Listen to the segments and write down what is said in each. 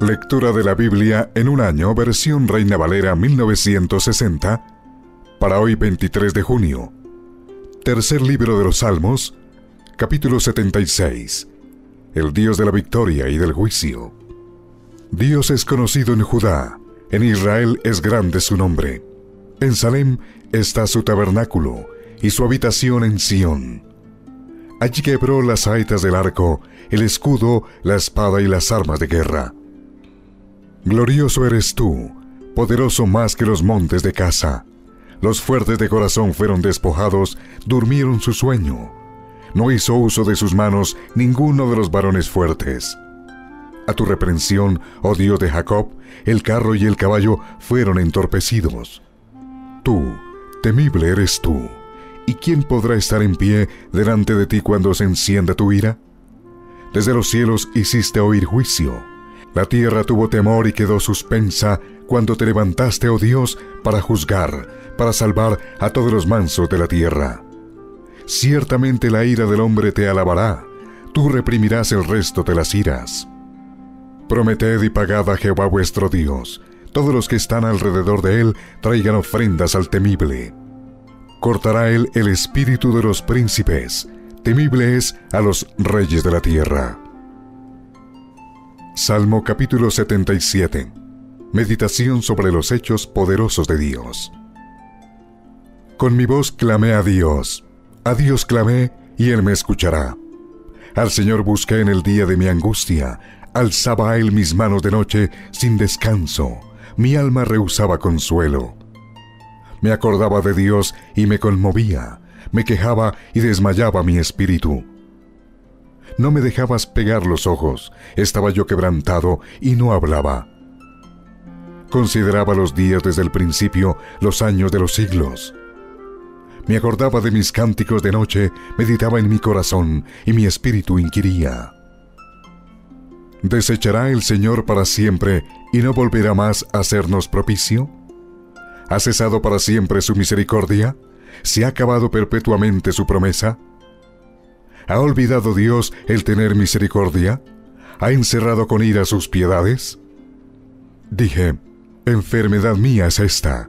Lectura de la Biblia en un año, versión Reina Valera 1960, para hoy 23 de junio. Tercer libro de los Salmos, capítulo 76. El Dios de la victoria y del juicio. Dios es conocido en Judá, en Israel es grande su nombre. En Salem está su tabernáculo y su habitación en Sión. Allí quebró las saetas del arco, el escudo, la espada y las armas de guerra. Glorioso eres tú, poderoso más que los montes de Gaza. Los fuertes de corazón fueron despojados, durmieron su sueño. No hizo uso de sus manos ninguno de los varones fuertes. A tu reprensión, oh Dios de Jacob, el carro y el caballo fueron entorpecidos. Tú, temible eres tú, ¿y quién podrá estar en pie delante de ti cuando se encienda tu ira? Desde los cielos hiciste oír juicio. La tierra tuvo temor y quedó suspensa cuando te levantaste, oh Dios, para juzgar, para salvar a todos los mansos de la tierra. Ciertamente la ira del hombre te alabará, tú reprimirás el resto de las iras. Prometed y pagad a Jehová vuestro Dios, todos los que están alrededor de él traigan ofrendas al temible. Cortará él el espíritu de los príncipes, temible es a los reyes de la tierra. Salmo capítulo 77. Meditación sobre los hechos poderosos de Dios. Con mi voz clamé a Dios clamé y él me escuchará. Al Señor busqué en el día de mi angustia, alzaba a él mis manos de noche sin descanso, mi alma rehusaba consuelo. Me acordaba de Dios y me conmovía, me quejaba y desmayaba mi espíritu. No me dejabas pegar los ojos, estaba yo quebrantado y no hablaba. Consideraba los días desde el principio, los años de los siglos. Me acordaba de mis cánticos de noche, meditaba en mi corazón y mi espíritu inquiría. ¿Desechará el Señor para siempre y no volverá más a hacernos propicio? ¿Ha cesado para siempre su misericordia? ¿Se ha acabado perpetuamente su promesa? ¿Ha olvidado Dios el tener misericordia? ¿Ha encerrado con ira sus piedades? Dije, enfermedad mía es esta.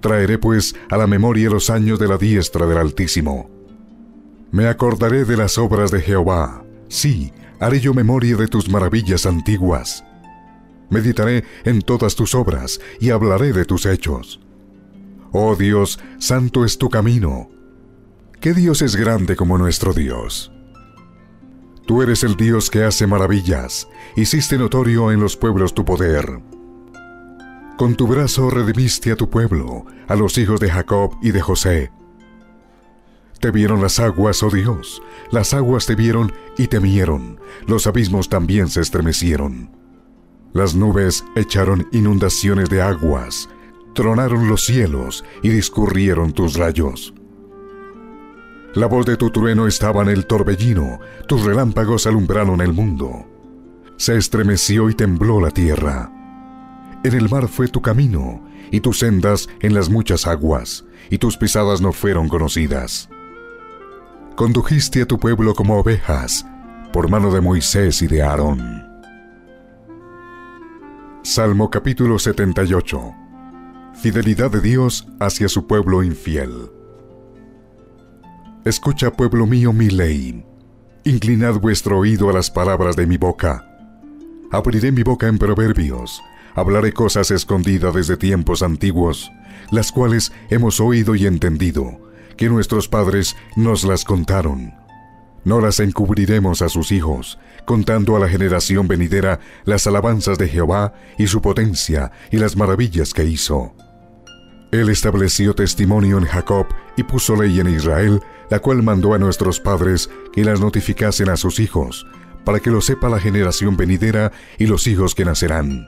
Traeré pues a la memoria los años de la diestra del Altísimo. Me acordaré de las obras de Jehová. Sí, haré yo memoria de tus maravillas antiguas. Meditaré en todas tus obras y hablaré de tus hechos. Oh Dios, santo es tu camino. ¿Qué Dios es grande como nuestro Dios? Tú eres el Dios que hace maravillas, hiciste notorio en los pueblos tu poder. Con tu brazo redimiste a tu pueblo, a los hijos de Jacob y de José. Te vieron las aguas, oh Dios, las aguas te vieron y temieron, los abismos también se estremecieron. Las nubes echaron inundaciones de aguas, tronaron los cielos y discurrieron tus rayos. La voz de tu trueno estaba en el torbellino, tus relámpagos alumbraron el mundo. Se estremeció y tembló la tierra. En el mar fue tu camino, y tus sendas en las muchas aguas, y tus pisadas no fueron conocidas. Condujiste a tu pueblo como ovejas, por mano de Moisés y de Aarón. Salmo capítulo 78. Fidelidad de Dios hacia su pueblo infiel. Escucha, pueblo mío, mi ley. Inclinad vuestro oído a las palabras de mi boca. Abriré mi boca en proverbios. Hablaré cosas escondidas desde tiempos antiguos, las cuales hemos oído y entendido, que nuestros padres nos las contaron. No las encubriremos a sus hijos, contando a la generación venidera las alabanzas de Jehová y su potencia y las maravillas que hizo. Él estableció testimonio en Jacob y puso ley en Israel, la cual mandó a nuestros padres que las notificasen a sus hijos, para que lo sepa la generación venidera y los hijos que nacerán.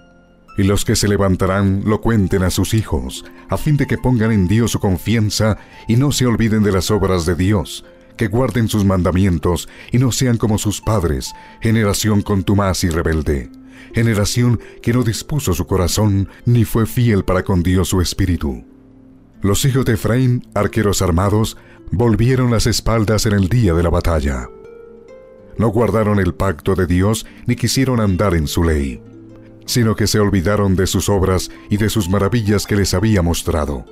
Y los que se levantarán lo cuenten a sus hijos, a fin de que pongan en Dios su confianza y no se olviden de las obras de Dios, que guarden sus mandamientos y no sean como sus padres, generación contumaz y rebelde. Generación que no dispuso su corazón ni fue fiel para con Dios su espíritu. Los hijos de Efraín, arqueros armados, volvieron las espaldas en el día de la batalla. No guardaron el pacto de Dios ni quisieron andar en su ley. sino que se olvidaron de sus obras y de sus maravillas que les había mostrado.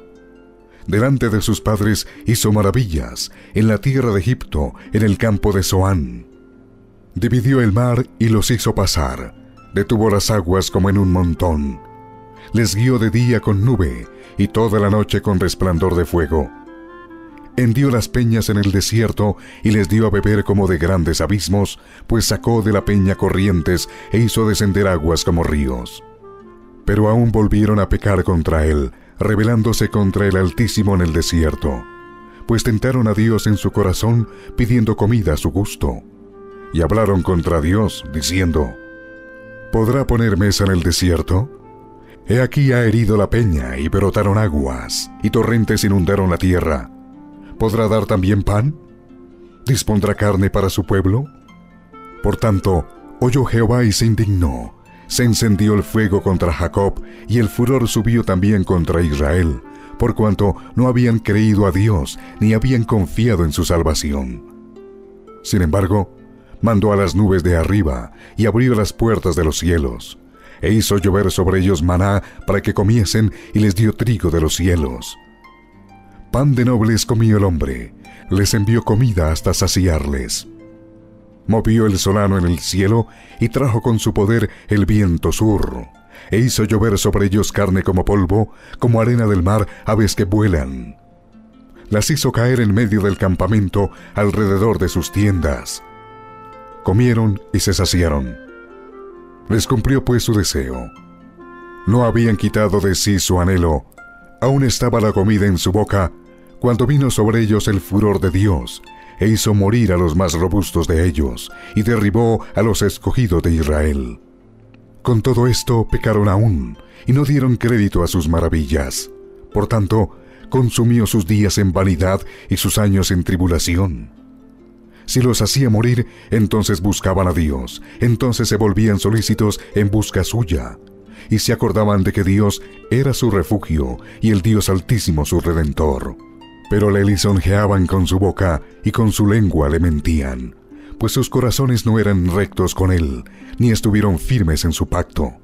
Delante de sus padres hizo maravillas, en la tierra de Egipto, en el campo de Zoán. Dividió el mar y los hizo pasar, detuvo las aguas como en un montón. Les guió de día con nube, y toda la noche con resplandor de fuego. Hendió las peñas en el desierto, y les dio a beber como de grandes abismos, pues sacó de la peña corrientes, e hizo descender aguas como ríos. Pero aún volvieron a pecar contra él, rebelándose contra el Altísimo en el desierto, pues tentaron a Dios en su corazón, pidiendo comida a su gusto. Y hablaron contra Dios, diciendo: ¿Podrá poner mesa en el desierto? He aquí ha herido la peña, y brotaron aguas, y torrentes inundaron la tierra. ¿Podrá dar también pan? ¿Dispondrá carne para su pueblo? Por tanto, oyó Jehová y se indignó. Se encendió el fuego contra Jacob, y el furor subió también contra Israel, por cuanto no habían creído a Dios, ni habían confiado en su salvación. Sin embargo, mandó a las nubes de arriba, y abrió las puertas de los cielos, e hizo llover sobre ellos maná para que comiesen, y les dio trigo de los cielos. Pan de nobles comió el hombre, les envió comida hasta saciarles. Movió el solano en el cielo, y trajo con su poder el viento sur, e hizo llover sobre ellos carne como polvo, como arena del mar, aves que vuelan. Las hizo caer en medio del campamento, alrededor de sus tiendas. Comieron y se saciaron. Les cumplió pues su deseo. No habían quitado de sí su anhelo, aún estaba la comida en su boca, cuando vino sobre ellos el furor de Dios, e hizo morir a los más robustos de ellos, y derribó a los escogidos de Israel. Con todo esto pecaron aún, y no dieron crédito a sus maravillas. Por tanto, consumió sus días en vanidad y sus años en tribulación. Si los hacía morir, entonces buscaban a Dios, entonces se volvían solícitos en busca suya, y se acordaban de que Dios era su refugio, y el Dios Altísimo su Redentor. Pero le lisonjeaban con su boca, y con su lengua le mentían, pues sus corazones no eran rectos con él, ni estuvieron firmes en su pacto.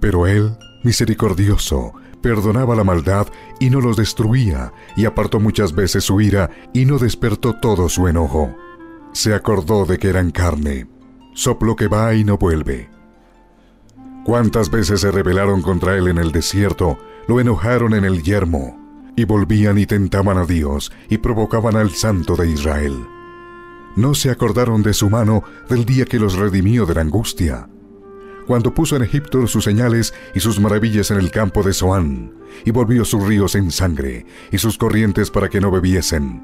Pero él, misericordioso, perdonaba la maldad, y no los destruía, y apartó muchas veces su ira, y no despertó todo su enojo. Se acordó de que eran carne, soplo que va y no vuelve. Cuántas veces se rebelaron contra él en el desierto, lo enojaron en el yermo, y volvían y tentaban a Dios, y provocaban al Santo de Israel. No se acordaron de su mano del día que los redimió de la angustia, cuando puso en Egipto sus señales y sus maravillas en el campo de Zoán, y volvió sus ríos en sangre, y sus corrientes para que no bebiesen.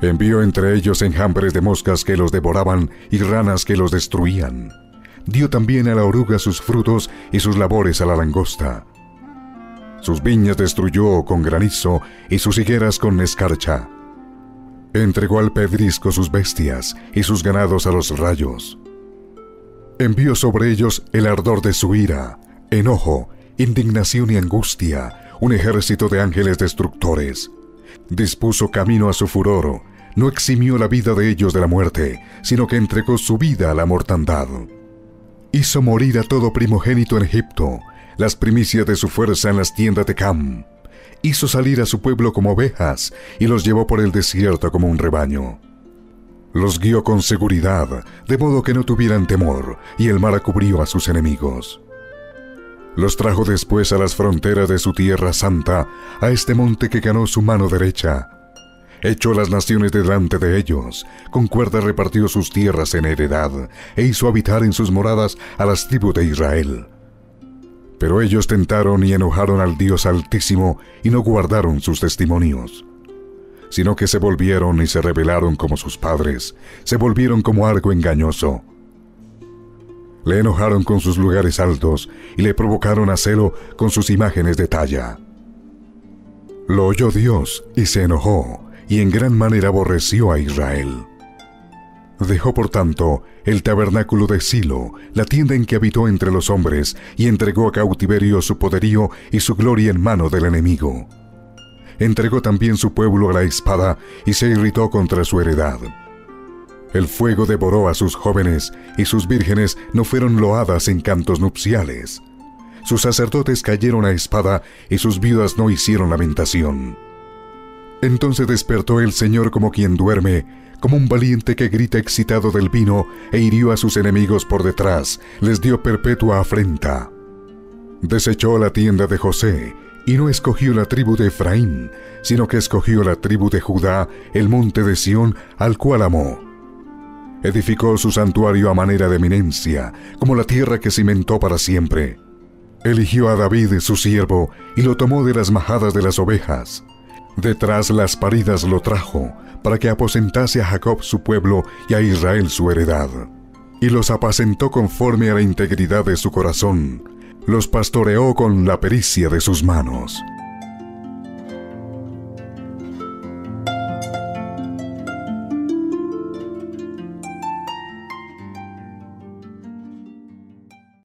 Envió entre ellos enjambres de moscas que los devoraban, y ranas que los destruían. Dio también a la oruga sus frutos, y sus labores a la langosta. Sus viñas destruyó con granizo, y sus higueras con escarcha. Entregó al pedrisco sus bestias, y sus ganados a los rayos. Envió sobre ellos el ardor de su ira, enojo, indignación y angustia, un ejército de ángeles destructores. Dispuso camino a su furor, no eximió la vida de ellos de la muerte, sino que entregó su vida a la mortandad. Hizo morir a todo primogénito en Egipto, las primicias de su fuerza en las tiendas de Cam. Hizo salir a su pueblo como ovejas, y los llevó por el desierto como un rebaño. Los guió con seguridad, de modo que no tuvieran temor, y el mar cubrió a sus enemigos. Los trajo después a las fronteras de su tierra santa, a este monte que ganó su mano derecha. Echó las naciones delante de ellos, con cuerda repartió sus tierras en heredad, e hizo habitar en sus moradas a las tribus de Israel. Pero ellos tentaron y enojaron al Dios Altísimo, y no guardaron sus testimonios, sino que se volvieron y se rebelaron como sus padres, se volvieron como algo engañoso. Le enojaron con sus lugares altos, y le provocaron a celo con sus imágenes de talla. Lo oyó Dios, y se enojó, y en gran manera aborreció a Israel. Dejó, por tanto, el tabernáculo de Silo, la tienda en que habitó entre los hombres, y entregó a cautiverio su poderío y su gloria en mano del enemigo. Entregó también su pueblo a la espada, y se irritó contra su heredad. El fuego devoró a sus jóvenes, y sus vírgenes no fueron loadas en cantos nupciales. Sus sacerdotes cayeron a espada, y sus viudas no hicieron lamentación. Entonces despertó el Señor como quien duerme, como un valiente que grita excitado del vino, e hirió a sus enemigos por detrás, les dio perpetua afrenta. Desechó la tienda de José, y no escogió la tribu de Efraín, sino que escogió la tribu de Judá, el monte de Sión, al cual amó. Edificó su santuario a manera de eminencia, como la tierra que cimentó para siempre. Eligió a David, su siervo, y lo tomó de las majadas de las ovejas. Detrás las paridas lo trajo, para que aposentase a Jacob su pueblo y a Israel su heredad. Y los apacentó conforme a la integridad de su corazón, los pastoreó con la pericia de sus manos.